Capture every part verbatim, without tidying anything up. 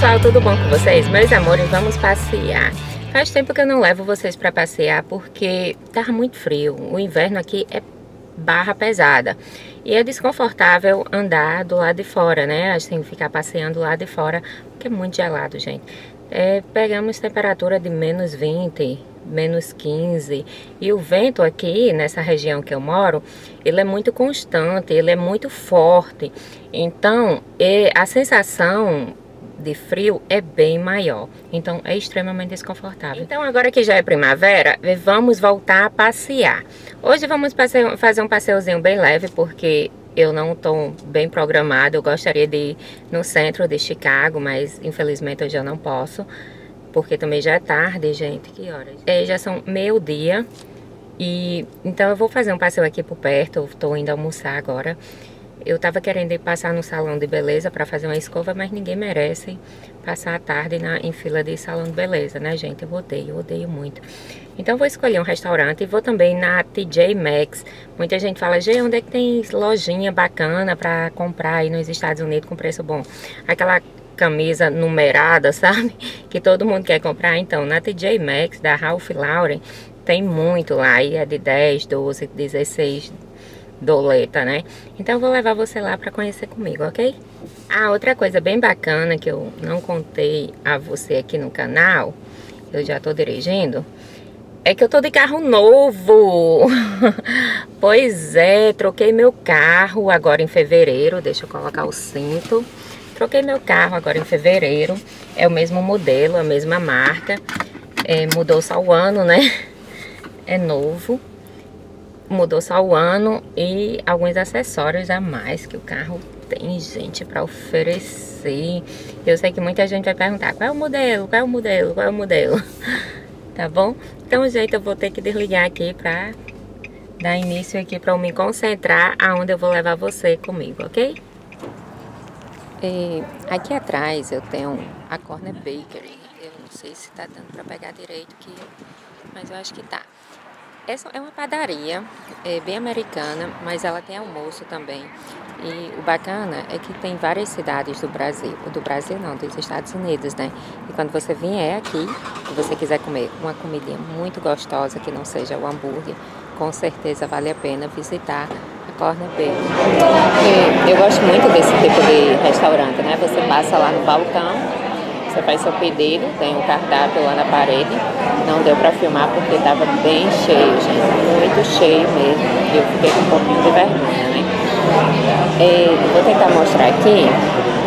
pessoal, tudo bom com vocês? Meus amores, vamos passear. Faz tempo que eu não levo vocês pra passear porque tá muito frio. O inverno aqui é barra pesada. E é desconfortável andar do lado de fora, né? A gente tem que ficar passeando lá de fora, porque é muito gelado, gente. É, pegamos temperatura de menos vinte, menos quinze. E o vento aqui, nessa região que eu moro, ele é muito constante, ele é muito forte. Então, é, a sensação de frio é bem maior, então é extremamente desconfortável. Então agora que já é primavera, vamos voltar a passear. Hoje vamos passe- fazer um passeiozinho bem leve, porque eu não estou bem programada. Eu gostaria de ir no centro de Chicago, mas infelizmente hoje eu não posso, porque também já é tarde, gente. Que horas? É, já são meio-dia, e então eu vou fazer um passeio aqui por perto. Eu estou indo almoçar agora. Eu tava querendo ir passar no salão de beleza pra fazer uma escova, mas ninguém merece passar a tarde na, em fila de salão de beleza, né, gente? Eu odeio, eu odeio muito. Então vou escolher um restaurante e vou também na T J Maxx. Muita gente fala, Gê, onde é que tem lojinha bacana pra comprar aí nos Estados Unidos com preço bom? Aquela camisa numerada, sabe? Que todo mundo quer comprar. Então, na T J Maxx, da Ralph Lauren, tem muito lá. E é de dez, doze, dezesseis... doleta, né? Então eu vou levar você lá pra conhecer comigo, ok? Ah, outra coisa bem bacana que eu não contei a você aqui no canal, eu já tô dirigindo, é que eu tô de carro novo. Pois é, troquei meu carro agora em fevereiro. Deixa eu colocar o cinto. Troquei meu carro agora em fevereiro. É o mesmo modelo, a mesma marca. É, mudou só o ano, né? É novo. Mudou só o ano e alguns acessórios a mais que o carro tem, gente, pra oferecer. Eu sei que muita gente vai perguntar, qual é o modelo, qual é o modelo, qual é o modelo? Tá bom? Então, gente, eu vou ter que desligar aqui pra dar início aqui, pra eu me concentrar aonde eu vou levar você comigo, ok? E aqui atrás eu tenho a Corner Bakery. Eu não sei se tá dando pra pegar direito, que... mas eu acho que tá. Essa é uma padaria, é bem americana, mas ela tem almoço também. E o bacana é que tem várias cidades do Brasil, do Brasil não, dos Estados Unidos, né? E quando você vier aqui e você quiser comer uma comidinha muito gostosa, que não seja o hambúrguer, com certeza vale a pena visitar a Corner Bakery. Eu gosto muito desse tipo de restaurante, né? Você passa lá no balcão, você faz seu pedido, tem um cardápio lá na parede. Não deu pra filmar porque tava bem cheio, gente, muito cheio mesmo. Eu fiquei com um pouquinho de vergonha, né? E vou tentar mostrar aqui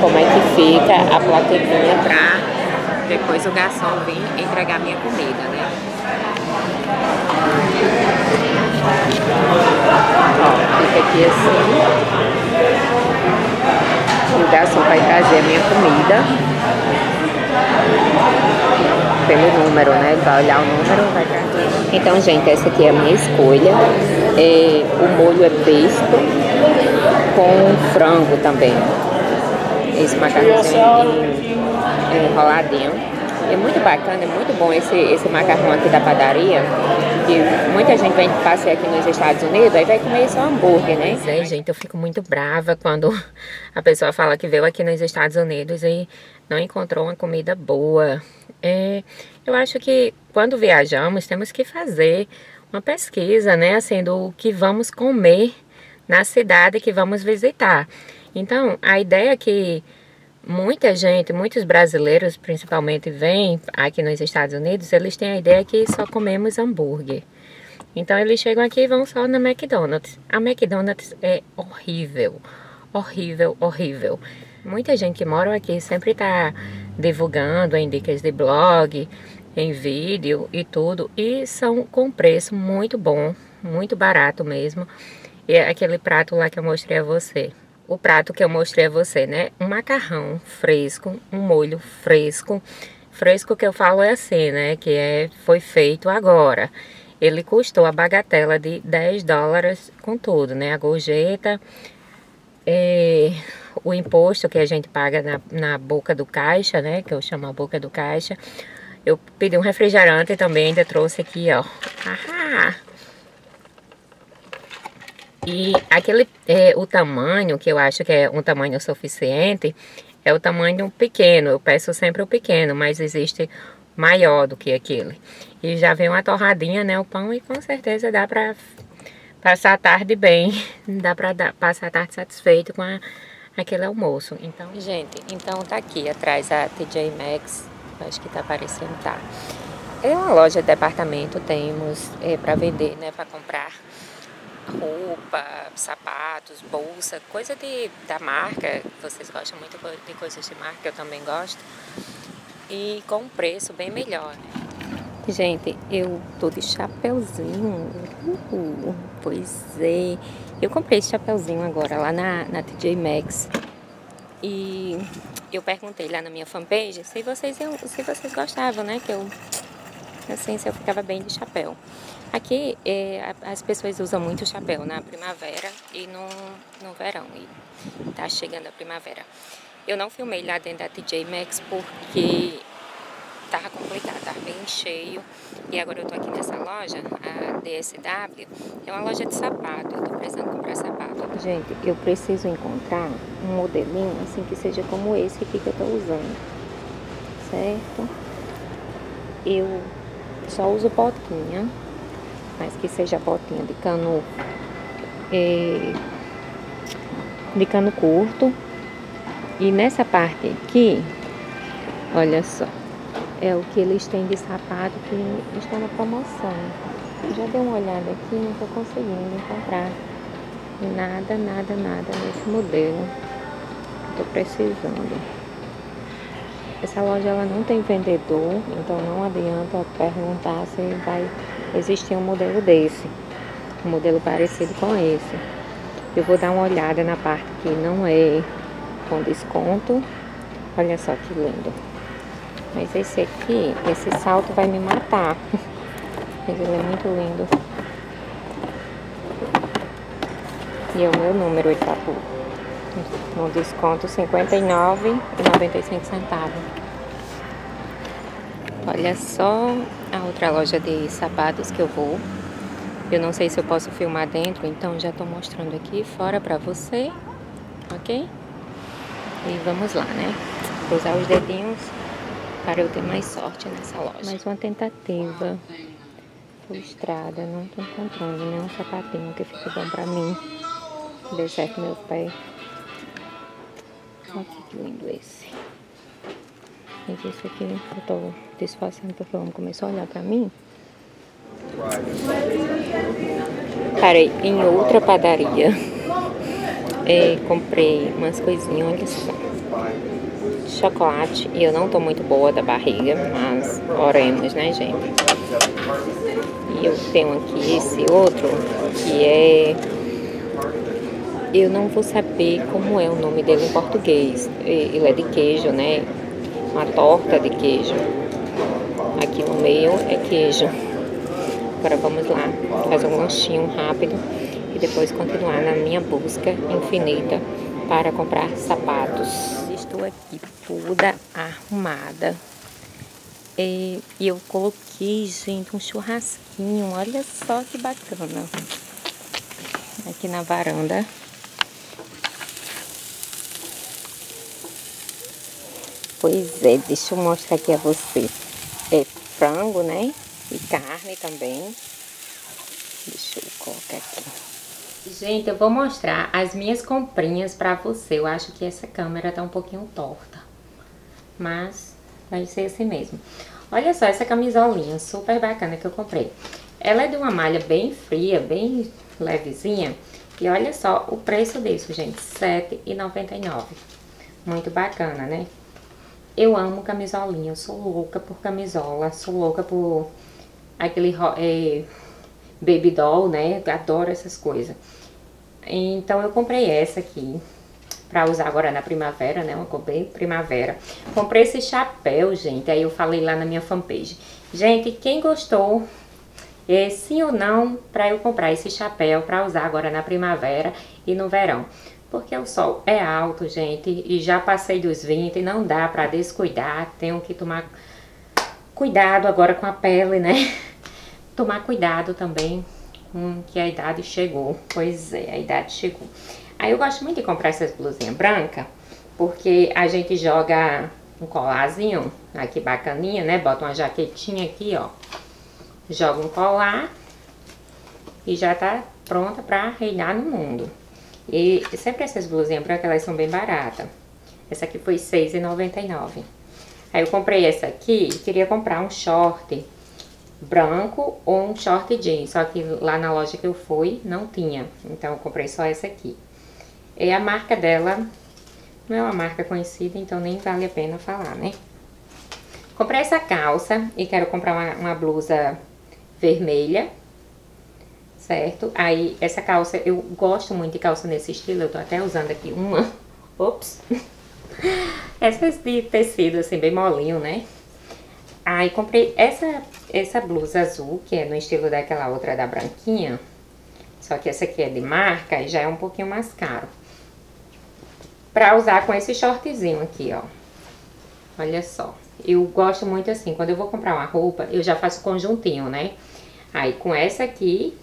como é que fica a plaquinha pra depois o garçom vir entregar minha comida, né? Ó, fica aqui assim. O garçom vai trazer a minha comida. Pelo número, né? Vai olhar o número, vai trazer. Então, gente, essa aqui é a minha escolha. É, o molho é pesto com frango também. Esse macarrãozinho enroladinho. É muito bacana, é muito bom esse, esse macarrão aqui da padaria. Que muita gente vem passear aqui nos Estados Unidos, aí vai comer só hambúrguer, né? Pois é, gente, eu fico muito brava quando a pessoa fala que veio aqui nos Estados Unidos e não encontrou uma comida boa. É, eu acho que quando viajamos temos que fazer uma pesquisa, né? Assim, do que vamos comer na cidade que vamos visitar. Então, a ideia é que muita gente, muitos brasileiros principalmente vêm aqui nos Estados Unidos, eles têm a ideia que só comemos hambúrguer. Então eles chegam aqui e vão só na McDonald's. A McDonald's é horrível, horrível, horrível. Muita gente que mora aqui sempre está divulgando em dicas de blog, em vídeo e tudo. E são com preço muito bom, muito barato mesmo. E é aquele prato lá que eu mostrei a você. O prato que eu mostrei a você, né? Um macarrão fresco, um molho fresco. Fresco que eu falo é assim, né? Que é, foi feito agora. Ele custou a bagatela de dez dólares com tudo, né? A gorjeta, é, o imposto que a gente paga na, na boca do caixa, né? Que eu chamo a boca do caixa. Eu pedi um refrigerante e também ainda trouxe aqui, ó. Ahá! E aquele, é, o tamanho, que eu acho que é um tamanho suficiente, é o tamanho de um pequeno. Eu peço sempre o pequeno, mas existe maior do que aquele. E já vem uma torradinha, né, o pão, e com certeza dá pra passar a tarde bem. Dá pra dar, passar a tarde satisfeito com a, aquele almoço. Então, gente, então tá aqui atrás a T J Maxx. Acho que tá aparecendo, tá? É uma loja de departamento, temos é, pra vender, né, pra comprar roupa, sapatos, bolsa, coisa de, da marca. Vocês gostam muito de coisas de marca, eu também gosto. E com um preço bem melhor. Gente, eu tô de chapeuzinho. Uhul. Pois é. Eu comprei esse chapeuzinho agora lá na, na T J Maxx. E eu perguntei lá na minha fanpage se vocês, se vocês gostavam, né? Que eu, assim, se eu ficava bem de chapéu. Aqui é, as pessoas usam muito chapéu na primavera e no, no verão. E tá chegando a primavera. Eu não filmei lá dentro da T J Maxx porque tava complicado, tava bem cheio. E agora eu tô aqui nessa loja, a D S W, é uma loja de sapato. Eu tô precisando comprar sapato. Gente, eu preciso encontrar um modelinho assim que seja como esse aqui que eu tô usando, certo? Eu só uso botinha, mas que seja botinha de cano, é, de cano curto. E nessa parte aqui, olha só, é o que eles têm de sapato que está na promoção. Já dei uma olhada aqui, não estou conseguindo encontrar nada, nada, nada nesse modelo. Estou precisando. Essa loja ela não tem vendedor, então não adianta perguntar se vai existir um modelo desse, um modelo parecido com esse. Eu vou dar uma olhada na parte que não é com desconto. Olha só que lindo. Mas esse aqui, esse salto vai me matar. Mas ele é muito lindo. E é o meu número, ele tá no desconto cinquenta e nove reais e noventa e cinco centavos. Olha só a outra loja de sapatos que eu vou. Eu não sei se eu posso filmar dentro, então já tô mostrando aqui fora pra você, ok? E vamos lá, né? Vou usar os dedinhos para eu ter mais sorte nessa loja. Mais uma tentativa frustrada. Não tô encontrando nenhum sapatinho que fique bom pra mim. Dê certo meu pé. Olha que lindo esse. Mas esse aqui eu tô disfarçando porque o homem começou a olhar pra mim. Parei em outra padaria. É, comprei umas coisinhas, olha só, chocolate, e eu não tô muito boa da barriga, mas oremos, né, gente? E eu tenho aqui esse outro, que é, eu não vou saber como é o nome dele em português, ele é de queijo, né, uma torta de queijo, aqui no meio é queijo. Agora vamos lá, fazer um lanchinho rápido e depois continuar na minha busca infinita para comprar sapatos. Estou aqui toda arrumada. E eu coloquei, gente, um churrasquinho. Olha só que bacana. Aqui na varanda. Pois é, deixa eu mostrar aqui a você. É frango, né? E carne também. Deixa eu colocar aqui. Gente, eu vou mostrar as minhas comprinhas pra você. Eu acho que essa câmera tá um pouquinho torta, mas vai ser assim mesmo. Olha só essa camisolinha super bacana que eu comprei. Ela é de uma malha bem fria, bem levezinha. E olha só o preço disso, gente, sete reais e noventa e nove centavos. Muito bacana, né? Eu amo camisolinha, eu sou louca por camisola, sou louca por aquele... É... Baby doll, né? Adoro essas coisas. Então eu comprei essa aqui pra usar agora na primavera, né? Uma cor bem primavera. Comprei esse chapéu, gente. Aí eu falei lá na minha fanpage. Gente, quem gostou, é, sim ou não, pra eu comprar esse chapéu pra usar agora na primavera e no verão. Porque o sol é alto, gente. E já passei dos vinte, não dá pra descuidar. Tenho que tomar cuidado agora com a pele, né? Tomar cuidado também com que a idade chegou. Pois é, a idade chegou. Aí eu gosto muito de comprar essas blusinhas brancas, porque a gente joga um colarzinho aqui bacaninha, né? Bota uma jaquetinha aqui, ó. Joga um colar e já tá pronta pra reinar no mundo. E sempre essas blusinhas brancas, elas são bem baratas. Essa aqui foi seis reais e noventa e nove centavos. Aí eu comprei essa aqui e queria comprar um short branco ou um short jeans. Só que lá na loja que eu fui, não tinha. Então eu comprei só essa aqui. E a marca dela não é uma marca conhecida, então nem vale a pena falar, né? Comprei essa calça e quero comprar uma, uma blusa vermelha, certo? Aí essa calça, eu gosto muito de calça nesse estilo, eu tô até usando aqui uma. Ops! Essas de tecido assim, bem molinho, né? Aí comprei essa, essa blusa azul, que é no estilo daquela outra da branquinha. Só que essa aqui é de marca e já é um pouquinho mais caro. Pra usar com esse shortzinho aqui, ó. Olha só. Eu gosto muito assim, quando eu vou comprar uma roupa, eu já faço conjuntinho, né? Aí com essa aqui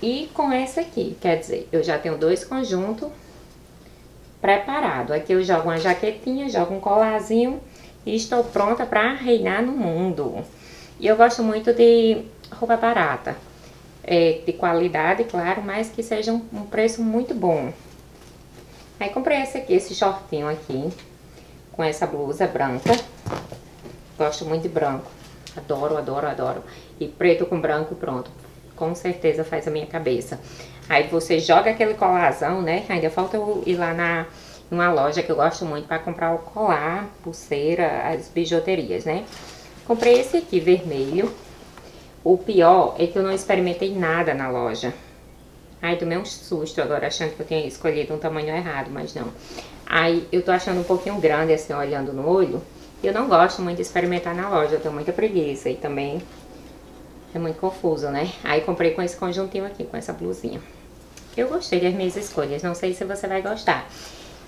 e com essa aqui. Quer dizer, eu já tenho dois conjuntos preparados. Aqui eu jogo uma jaquetinha, jogo um colarzinho e estou pronta pra reinar no mundo. E eu gosto muito de roupa barata. É, de qualidade, claro, mas que seja um, um preço muito bom. Aí comprei esse aqui, esse shortinho aqui, com essa blusa branca. Gosto muito de branco. Adoro, adoro, adoro. E preto com branco, pronto. Com certeza faz a minha cabeça. Aí você joga aquele colarzão, né? Ainda falta eu ir lá na numa loja que eu gosto muito pra comprar o colar, pulseira, as bijuterias, né? Comprei esse aqui, vermelho. O pior é que eu não experimentei nada na loja. Ai, tomei um susto agora, achando que eu tinha escolhido um tamanho errado, mas não. Aí, eu tô achando um pouquinho grande, assim, olhando no olho. Eu não gosto muito de experimentar na loja, eu tenho muita preguiça e também é muito confuso, né? Aí, comprei com esse conjuntinho aqui, com essa blusinha. Eu gostei das minhas escolhas, não sei se você vai gostar.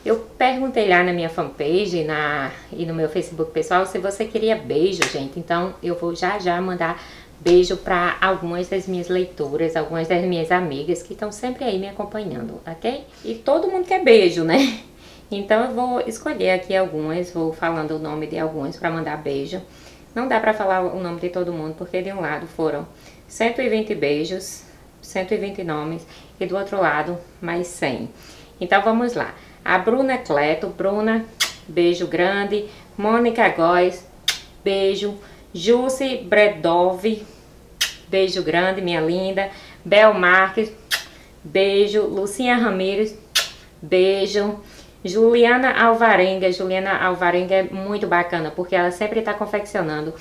Eu perguntei lá na minha fanpage na, e no meu Facebook pessoal se você queria beijo, gente. Então, eu vou já já mandar beijo para algumas das minhas leitoras, algumas das minhas amigas que estão sempre aí me acompanhando, ok? E todo mundo quer beijo, né? Então eu vou escolher aqui algumas, vou falando o nome de algumas para mandar beijo. Não dá para falar o nome de todo mundo, porque de um lado foram cento e vinte beijos, cento e vinte nomes, e do outro lado mais cem. Então vamos lá. A Bruna Cleto, Bruna, beijo grande. Mônica Góes, beijo. Jussi Bredov, beijo grande, minha linda. Bel Marques, beijo. Lucinha Ramírez, beijo. Juliana Alvarenga. Juliana Alvarenga é muito bacana, porque ela sempre tá confeccionando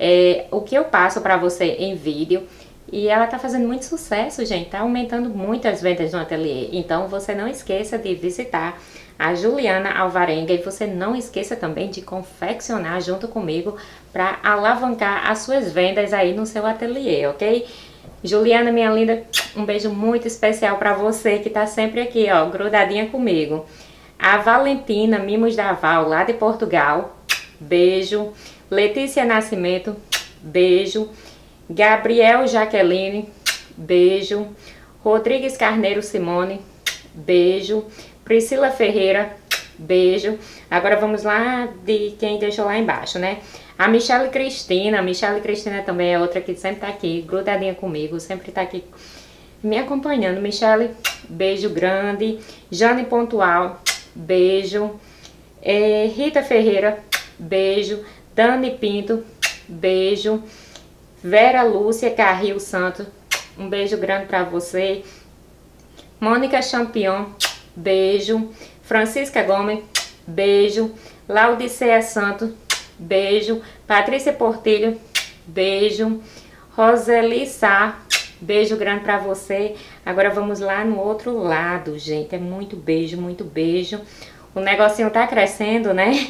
é, o que eu passo pra você em vídeo. E ela tá fazendo muito sucesso, gente. Tá aumentando muito as vendas no ateliê. Então, você não esqueça de visitar a Juliana Alvarenga. E você não esqueça também de confeccionar junto comigo para alavancar as suas vendas aí no seu ateliê, ok? Juliana, minha linda, um beijo muito especial para você que tá sempre aqui, ó, grudadinha comigo. A Valentina Mimos da Val, lá de Portugal, beijo. Letícia Nascimento, beijo. Gabriel Jaqueline, beijo. Rodrigues Carneiro Simone, beijo. Priscila Ferreira, beijo. Agora vamos lá de quem deixou lá embaixo, né? A Michelle Cristina. A Michelle Cristina também é outra que sempre tá aqui, grudadinha comigo, sempre tá aqui me acompanhando. Michelle, beijo grande. Jane Pontual, beijo. É, Rita Ferreira, beijo. Dani Pinto, beijo. Vera Lúcia Carril Santos, um beijo grande pra você. Mônica Champion, beijo. Francisca Gomes, beijo. Laudicea Santos, beijo. Patrícia Portilho, beijo. Roseli Sá, beijo grande pra você. Agora vamos lá no outro lado, gente. É muito beijo, muito beijo. O negocinho tá crescendo, né?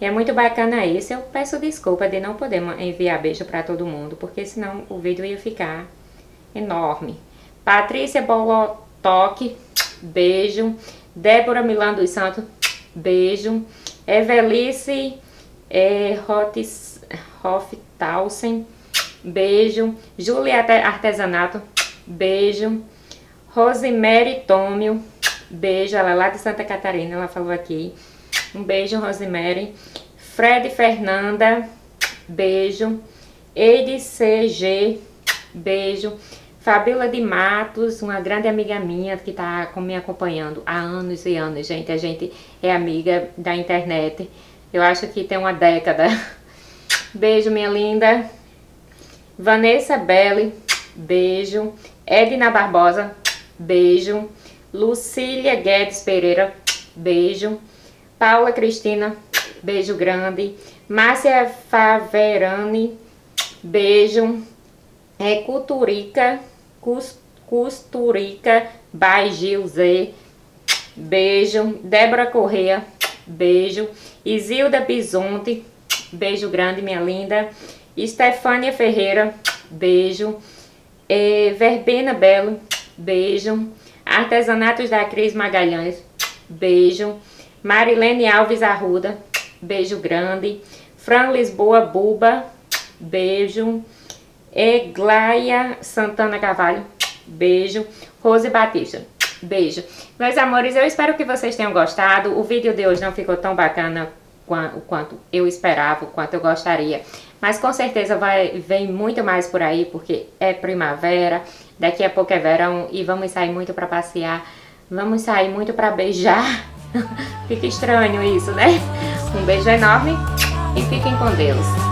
E é muito bacana isso. Eu peço desculpa de não poder enviar beijo pra todo mundo, porque senão o vídeo ia ficar enorme. Patrícia Bolotoc, beijo. Débora Milan dos Santos, beijo. Evelice é, Hofthausen, beijo. Julia Artesanato, beijo. Rosemary Tômio, Beijo, ela é lá de Santa Catarina, ela falou aqui. Um beijo, Rosemary. Fred Fernanda, beijo. Eide C G, beijo. Fabíola de Matos, uma grande amiga minha que tá me acompanhando há anos e anos, gente. A gente é amiga da internet. Eu acho que tem uma década. Beijo, minha linda. Vanessa Belli, beijo. Edna Barbosa, beijo. Lucília Guedes Pereira, beijo. Paula Cristina, beijo grande. Márcia Faverani, beijo. É Cuturica, Cus, Custurica, by Gil Z, beijo. Débora Corrêa, beijo. Isilda Bisonte, beijo grande, minha linda. Estefânia Ferreira, beijo. É, Verbena Belo, beijo. Artesanatos da Cris Magalhães, beijo. Marilene Alves Arruda, beijo grande. Fran Lisboa Buba, beijo. Eglaia Santana Carvalho, beijo. Rose Batista, beijo. Meus amores, eu espero que vocês tenham gostado. O vídeo de hoje não ficou tão bacana quanto eu esperava, quanto eu gostaria, mas com certeza vai, vem muito mais por aí, porque é primavera, daqui a pouco é verão e vamos sair muito pra passear, vamos sair muito pra beijar. Fica estranho isso, né? Um beijo enorme e fiquem com Deus.